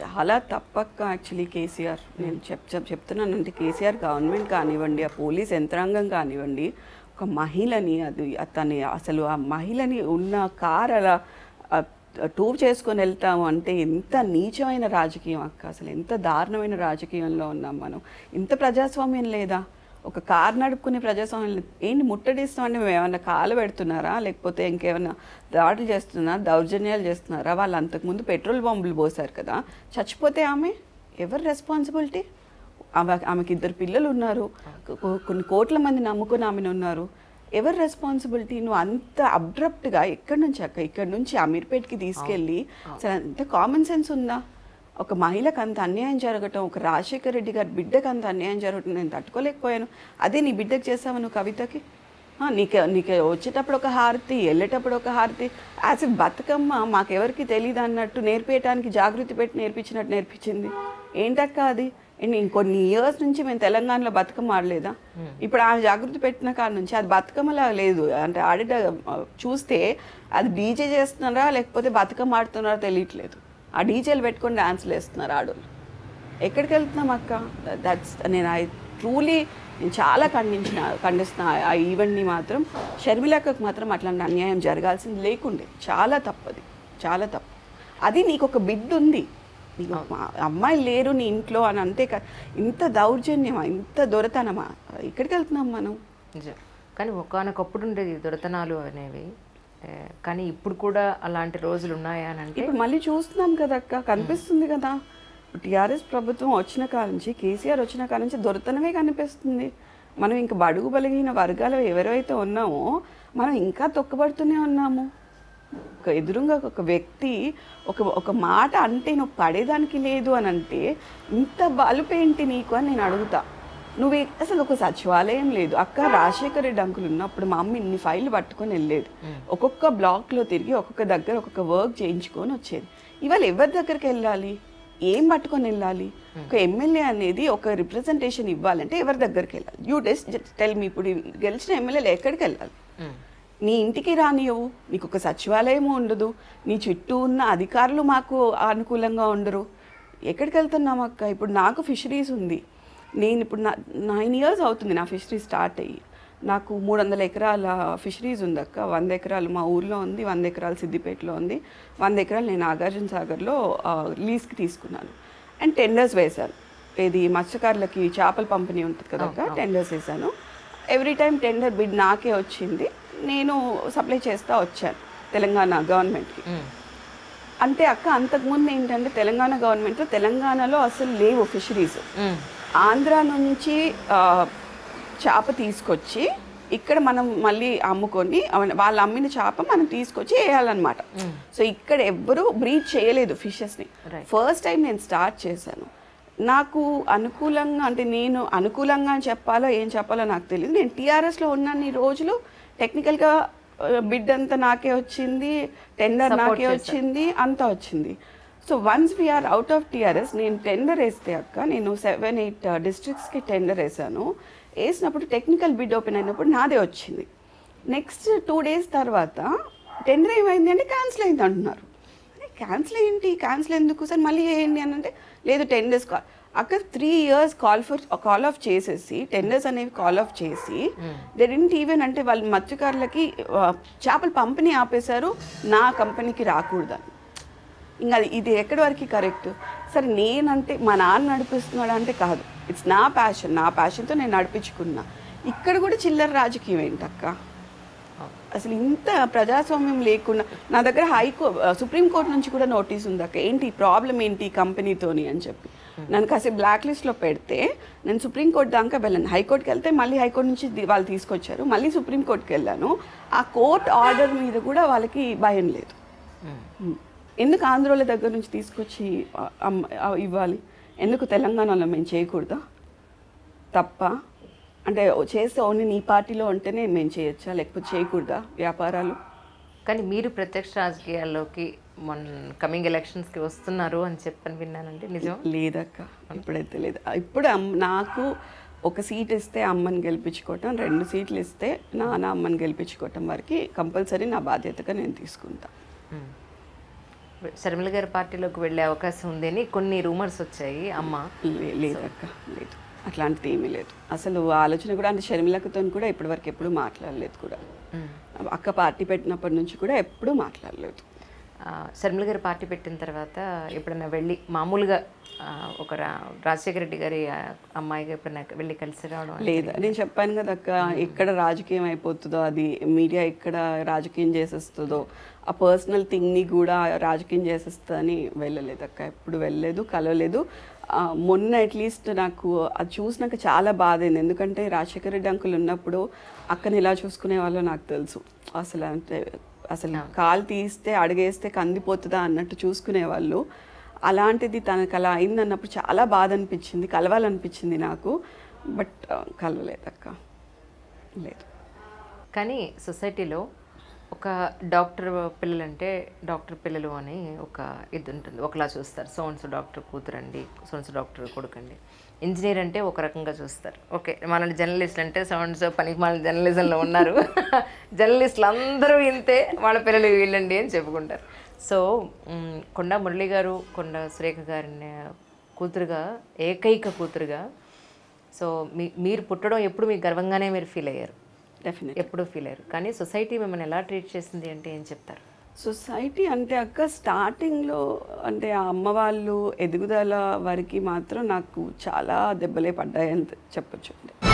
చాలా తప్పక యాక్చువల్లీ కేసీఆర్ నేను చెప్తున్నానంటే కేసీఆర్ గవర్నమెంట్ కానివ్వండి, ఆ పోలీస్ యంత్రాంగం కానివ్వండి, ఒక మహిళని అది అతని అసలు ఆ మహిళని ఉన్న కారు అలా టూర్ చేసుకొని వెళ్తాము అంటే ఎంత నీచమైన రాజకీయం అక్క, అసలు ఎంత దారుణమైన రాజకీయంలో ఉన్నాం మనం. ఇంత ప్రజాస్వామ్యం లేదా? ఒక కారు నడుపుకునే ప్రజాస్వామ్యం ఏంటి? ముట్టడిస్తామంటే మేము ఏమన్నా కాలు పెడుతున్నారా, లేకపోతే ఇంకేమైనా దాడులు చేస్తున్నా, దౌర్జన్యాలు చేస్తున్నారా? వాళ్ళు అంతకుముందు పెట్రోల్ బాంబులు పోసారు కదా, చచ్చిపోతే ఆమె ఎవరు రెస్పాన్సిబిలిటీ? ఆమెకి ఇద్దరు పిల్లలు ఉన్నారు, కొన్ని కోట్ల మంది నమ్ముకుని ఆమెను ఉన్నారు, ఎవరు రెస్పాన్సిబిలిటీ? నువ్వు అంత అబ్రప్ట్గా ఎక్కడి నుంచి అక్క, ఇక్కడి నుంచి అమీర్పేట్కి తీసుకెళ్ళి అసలు అంత కామన్ సెన్స్ ఉందా? ఒక మహిళకు అంత అన్యాయం జరగటం, ఒక రాజశేఖర రెడ్డి గారి బిడ్డకు అంత అన్యాయం జరగటం నేను తట్టుకోలేకపోయాను. అదే నీ బిడ్డకు చేసావు నువ్వు, కవితకి నీకు వచ్చేటప్పుడు ఒక హారతి, వెళ్ళేటప్పుడు ఒక హారతి, అసలు బతుకమ్మ మాకెవరికి తెలియదు అన్నట్టు నేర్పించడానికి జాగృతి పెట్టి నేర్పించినట్టు నేర్పించింది ఏంటక్క అది? ఇంకొన్ని ఇయర్స్ నుంచి మేము తెలంగాణలో బతుకమ్మ ఆడలేదా? ఇప్పుడు ఆమె జాగృతి పెట్టిన కాడ నుంచి అది బతుకమ్మలా లేదు, అంటే ఆడే చూస్తే అది డీజే చేస్తున్నారా లేకపోతే బతుకమ్మ ఆడుతున్నారా తెలియట్లేదు. ఆ డీజేలు పెట్టుకొని డాన్స్లు వేస్తున్నారు ఆడోళ్ళు. ఎక్కడికి వెళ్తున్నాం అక్క? దట్స్ నేను ట్రూలీ చాలా ఖండిస్తున్నా ఆ ఈవెంట్ని. మాత్రం షర్మిలక్కకు మాత్రం అట్లాంటి అన్యాయం జరగాల్సింది లేకుండే, చాలా తప్పది, చాలా తప్పు అది. నీకు ఒక బిడ్డ ఉంది, నీకు అమ్మాయి లేరు నీ ఇంట్లో అని అంతే కదా, ఇంత దౌర్జన్యమా, ఇంత దొరతనమా? ఎక్కడికి వెళ్తున్నాం మనం? నిజం, కానీ ఒకనొకప్పుడు ఉండేది దొరతనాలు అనేవి, కానీ ఇప్పుడు కూడా అలాంటి రోజులు ఉన్నాయా అని అంటే ఇప్పుడు మళ్ళీ చూస్తున్నాం కదా అక్క, కనిపిస్తుంది కదా. టీఆర్ఎస్ ప్రభుత్వం వచ్చిన కాలం నుంచి, కేసీఆర్ వచ్చిన కాలం నుంచి దొరతనమే కనిపిస్తుంది. మనం ఇంకా బడుగు బలిగిన వర్గాలు ఎవరైతే ఉన్నామో మనం ఇంకా తొక్కబడుతూనే ఉన్నాము. ఒక ఎదురుగా ఒక వ్యక్తి ఒక మాట అంటే నువ్వు పడేదానికి లేదు అని అంటే ఇంత బలుపేంటి నీకు అని నేను అడుగుతా. నువ్వు అసలు ఒక సచివాలయం లేదు అక్క. రాజశేఖర రెడ్డి అంకులు ఉన్నప్పుడు మా అమ్మ ఇన్ని ఫైళ్ళు పట్టుకొని వెళ్ళేది, ఒక్కొక్క బ్లాక్లో తిరిగి ఒక్కొక్క దగ్గర ఒక్కొక్క వర్క్ చేయించుకొని వచ్చేది. ఇవాళ ఎవరి దగ్గరికి వెళ్ళాలి, ఏం పట్టుకొని వెళ్ళాలి? ఒక ఎమ్మెల్యే అనేది ఒక రిప్రజెంటేషన్ ఇవ్వాలంటే ఎవరి దగ్గరికి వెళ్ళాలి? You just tell me. ఇప్పుడు గెలిచిన ఎమ్మెల్యేలు ఎక్కడికి వెళ్ళాలి? నీ ఇంటికి రానివ్వు, నీకు ఒక సచివాలయము ఉండదు, నీ చుట్టూ ఉన్న అధికారులు మాకు అనుకూలంగా ఉండరు. ఎక్కడికి వెళ్తున్నాం అక్క? ఇప్పుడు నాకు ఫిషరీస్ ఉంది, నేను ఇప్పుడు 9 years అవుతుంది నా ఫిషరీస్ స్టార్ట్ అయ్యి. నాకు 300 ఎకరాల ఫిషరీస్ ఉంది అక్క. 100 ఎకరాలు మా ఊర్లో ఉంది, 100 ఎకరాలు సిద్దిపేటలో ఉంది, 100 ఎకరాలు నేను నాగార్జున సాగర్లో లీజ్కి తీసుకున్నాను. అండ్ టెండర్స్ వేశాను, ఇది మత్స్యకారులకి చేపల పంపిణీ ఉంటుంది కదా అక్క, టెండర్స్ వేశాను. ఎవ్రీ టైం టెండర్ బిడ్ నాకే వచ్చింది, నేను సప్లై చేస్తూ వచ్చాను తెలంగాణ గవర్నమెంట్కి. అంటే అక్క అంతకుముందు ఏంటంటే తెలంగాణ గవర్నమెంట్ తెలంగాణలో అసలు లేవు ఫిషరీస్, ఆంధ్ర నుంచి చేప తీసుకొచ్చి ఇక్కడ మనం మళ్ళీ అమ్ముకొని వాళ్ళు అమ్మిన చేప మనం తీసుకొచ్చి వేయాలన్నమాట. సో ఇక్కడ ఎవ్వరూ బ్రీడ్ చేయలేదు ఫిషెస్ని. ఫస్ట్ టైం నేను స్టార్ట్ చేశాను, నాకు అనుకూలంగా అంటే నేను అనుకూలంగా చెప్పాలో ఏం చెప్పాలో నాకు తెలియదు. నేను టీఆర్ఎస్లో ఉన్నన్ని రోజులు టెక్నికల్గా బిడ్ అంతా నాకే వచ్చింది, టెండర్ నాకే వచ్చింది, అంతా వచ్చింది. So once we're out of TRS, నేను టెండర్ వేస్తే అక్క, నేను 7-8 డిస్ట్రిక్ట్స్కి టెండర్ వేసాను. వేసినప్పుడు టెక్నికల్ బిడ్ ఓపెన్ అయినప్పుడు నాదే వచ్చింది. నెక్స్ట్ 2 days తర్వాత టెండర్ ఏమైంది అంటే క్యాన్సిల్ అయింది అంటున్నారు. క్యాన్సిల్ ఏంటి, క్యాన్సిల్ ఎందుకు సార్, మళ్ళీ వేయండి అని అంటే లేదు టెండర్స్ కాల్ అక్క. 3 years కాల్ ఆఫ్ చేసేసి టెండర్స్ అనేవి కాల్ ఆఫ్ చేసి దెంట్ ఈవెన్ అంటే వాళ్ళు మత్స్యకారులకి చేపల పంపిణీ ఆపేశారు, నా కంపెనీకి రాకూడదని. ఇంకా ఇది ఎక్కడి వరకు కరెక్ట్ సరే? నేనంటే మా నాన్న నడిపిస్తున్నాడు అంటే కాదు, ఇట్స్ నా ప్యాషన్, నా ప్యాషన్తో నేను నడిపించుకున్నా. ఇక్కడ కూడా చిల్లర రాజకీయం ఏంటక్క అసలు, ఇంత ప్రజాస్వామ్యం లేకుండా. నా దగ్గర సుప్రీంకోర్టు నుంచి కూడా నోటీస్ ఉంది అక్క, ఏంటి ప్రాబ్లం ఏంటి కంపెనీతోని అని చెప్పి. నన్ను కాసేపు బ్లాక్ లిస్ట్లో పెడితే నేను సుప్రీంకోర్టు దాకా వెళ్ళాను, హైకోర్టుకి వెళ్తే మళ్ళీ హైకోర్టు నుంచి వాళ్ళు తీసుకొచ్చారు, మళ్ళీ సుప్రీంకోర్టుకి వెళ్ళాను. ఆ కోర్టు ఆర్డర్ మీద కూడా వాళ్ళకి భయం లేదు, ఎందుకు ఆంధ్రోల దగ్గర నుంచి తీసుకొచ్చి ఇవ్వాలి, ఎందుకు తెలంగాణలో మేము చేయకూడదా తప్ప అంటే చేస్తే ఓన్లీ నీ పార్టీలో ఉంటేనే మేము చేయొచ్చా లేకపోతే చేయకూడదా వ్యాపారాలు? కానీ మీరు ప్రత్యక్ష రాజకీయాల్లోకి మన కమింగ్ ఎలక్షన్స్కి వస్తున్నారు అని చెప్పని విన్నానంటే నిజం లేదక్క, ఇప్పుడైతే లేదు. ఇప్పుడు నాకు 1 seat ఇస్తే అమ్మని గెలిపించుకోవటం, 2 seats ఇస్తే నాన్న అమ్మని గెలిపించుకోవటం వరకు కంపల్సరీ నా బాధ్యతగా నేను తీసుకుంటాను. షర్మిల గారి పార్టీలోకి వెళ్ళే అవకాశం ఉందని కొన్ని రూమర్స్ వచ్చాయి. అమ్మ లేదక్క, లేదు అట్లాంటిది ఏమీ లేదు, అసలు ఆలోచన కూడా అంటే షర్మిలతో కూడా ఇప్పటివరకు ఎప్పుడు మాట్లాడలేదు కూడా, అక్క పార్టీ పెట్టినప్పటి నుంచి కూడా ఎప్పుడు మాట్లాడలేదు. షర్మిల గారు పార్టీ పెట్టిన తర్వాత ఎప్పుడైనా వెళ్ళి మామూలుగా ఒక రాజశేఖర రెడ్డి గారి అమ్మాయిగా ఎప్పుడైనా వెళ్ళి కలిసి రావడం లేదా? నేను చెప్పాను కదా అక్క, ఎక్కడ రాజకీయం అయిపోతుందో అది మీడియా ఎక్కడ రాజకీయం చేసేస్తుందో ఆ పర్సనల్ థింగ్ని కూడా రాజకీయం చేసేస్తుందని వెళ్ళలేదు అక్క, ఎప్పుడు వెళ్ళలేదు, కలవలేదు. మొన్న అట్లీస్ట్ నాకు అది చూసినాక చాలా బాధ అయింది, ఎందుకంటే రాజశేఖర రెడ్డి అంకులు ఉన్నప్పుడు అక్కని ఎలా చూసుకునే వాళ్ళో నాకు తెలుసు. అసలు అంటే అసలు కాలు తీస్తే అడిగేస్తే కందిపోతుందా అన్నట్టు చూసుకునేవాళ్ళు. అలాంటిది తనకు అలా అయింది అన్నప్పుడు చాలా బాధ అనిపించింది, కలవాలనిపించింది నాకు, బట్ కలవలేదక్క, లేదు. కానీ సొసైటీలో ఒక డాక్టర్ పిల్లలంటే డాక్టర్ పిల్లలు అని ఒక ఇది ఉంటుంది, ఒకలా చూస్తారు, సోన్స్ డాక్టర్ కూతురండి, సోన్స్ డాక్టర్ కొడుకండి. ఇంజనీర్ అంటే ఒక రకంగా చూస్తారు, ఓకే మనల్ని జర్నలిస్టులు అంటే సోన్స్ పనికి మన జర్నలిజంలో ఉన్నారు, జర్నలిస్టులు అందరూ ఇంతే వాళ్ళ పిల్లలు వీళ్ళండి అని చెప్పుకుంటారు. సో కొండా మురళి గారు కొండా సురేఖ గారిని కూతురుగా, ఏకైక కూతురుగా, సో మీరు పుట్టడం ఎప్పుడు మీకు గర్వంగానే మీరు ఫీల్ అయ్యారు, డెఫినెట్ ఎప్పుడు ఫీల్ అయ్యారు. కానీ సొసైటీ మిమ్మల్ని ఎలా ట్రీట్ చేసింది అంటే ఏం చెప్తారు? సొసైటీ అంటే అక్క స్టార్టింగ్లో అంటే ఆ అమ్మ వాళ్ళు ఎదుగుదల వరకు మాత్రం నాకు చాలా దెబ్బలే పడ్డాయి అని చెప్పచ్చు.